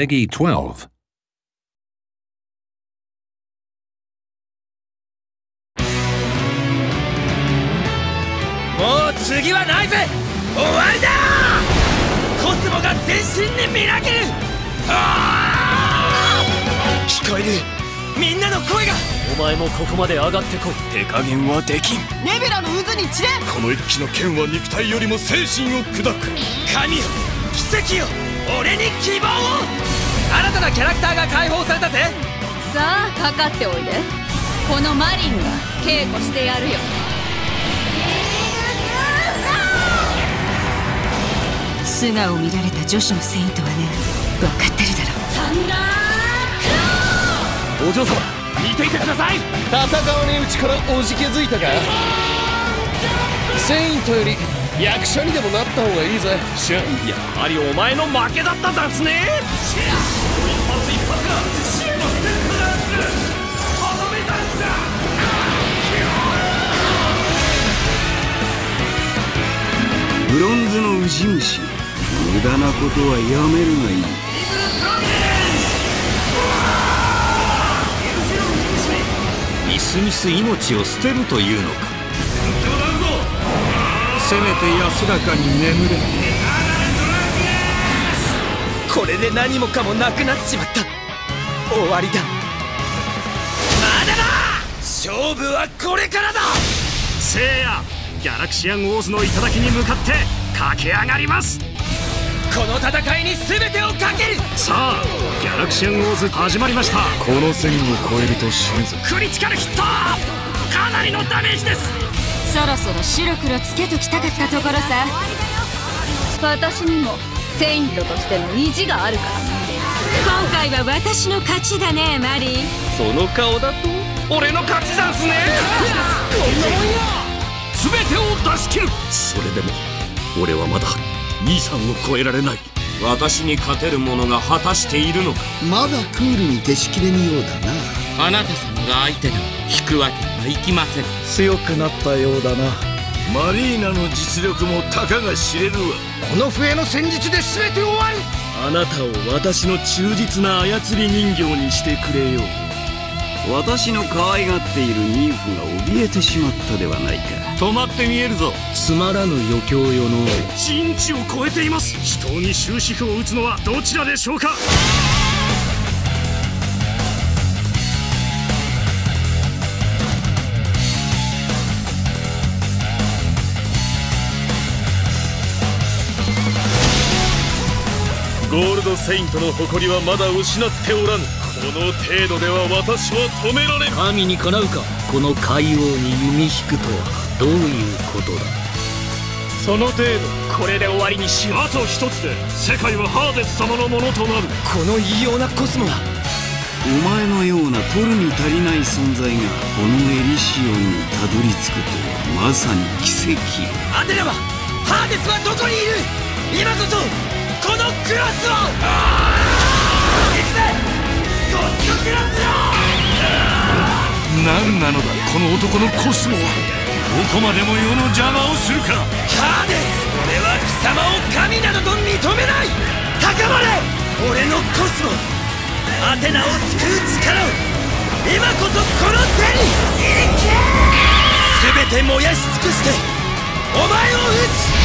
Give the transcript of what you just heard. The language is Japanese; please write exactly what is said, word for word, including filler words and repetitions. Peggy twelve.もう次はないぜ。終わりだ。コスモが全身にみなぎる。聞こえる、みんなの声が。お前もここまで上がってこい。手加減はできん。ネビュラの渦に散れ。この一騎の剣は肉体よりも精神を砕く。神よ、奇跡よ、俺に希望を。新たなキャラクターが解放されたぜ。さあ、かかっておいで。このマリンが稽古してやるよ。素顔を見られた女子のセイントはね、分かってるだろう。サンダークロー。お嬢様、見ていてください。戦わねえうちからおじけづいたか。セイントより役者にでもなった方がいいぜ。シュン、やはりお前の負けだったざんすね。シュン、一発一発がシュンのステップダンス、とどめダンスだ。ブロンズのウジ虫、無駄なことはやめるがいい。みすみす命を捨てるというのか。せめて安らかに眠れ。これで何もかもなくなっちまった。終わりだ。まだだ。勝負はこれからだ。せいや、ギャラクシアンウォーズの頂に向かって駆け上がります。この戦いに全てをかける。さあ、ギャラクシアンウォーズ始まりました。この線を越えると死ぬぞ。クリティカルヒット。かなりのダメージです。そろそろ白黒つけときたかったところさ。私にもセイントとしての意地があるから、今回は私の勝ちだね、マリー。その顔だと俺の勝ちだっすね。こんなもんや。全てを出し切る。それでも俺はまだ兄さんを超えられない。私に勝てる者が果たしているのか。まだクールに出し切れぬようだな。あなた様が相手だ。引くわけにはいきません。強くなったようだな。マリーナの実力もたかが知れるわ。この笛の戦術で全て終わる。あなたを私の忠実な操り人形にしてくれよう。私の可愛がっている妊婦が怯えてしまったではないか。止まって見えるぞ。つまらぬ余興よの。人知を超えています。人に終止符を打つのはどちらでしょうか。ゴールドセイントの誇りはまだ失っておらぬ。この程度では私は止められん。神にかなうか。この海王に弓引くとはどういうことだ。その程度、これで終わりにしよう。あと一つで世界はハーデス様のものとなる。この異様なコスモだ。お前のような取るに足りない存在がこのエリシオンにたどり着くとはまさに奇跡。アテナはハーデスはどこにいる。今こそこのクロスを。行くぜ。何なのだ、この男のコスモは。どこまでも世の邪魔をするか。ハーデス、俺は貴様を神などと認めない。高まれ、俺のコスモ。アテナを救う力を、今こそこの手に。いけ。全て燃やし尽くしてお前を撃つ。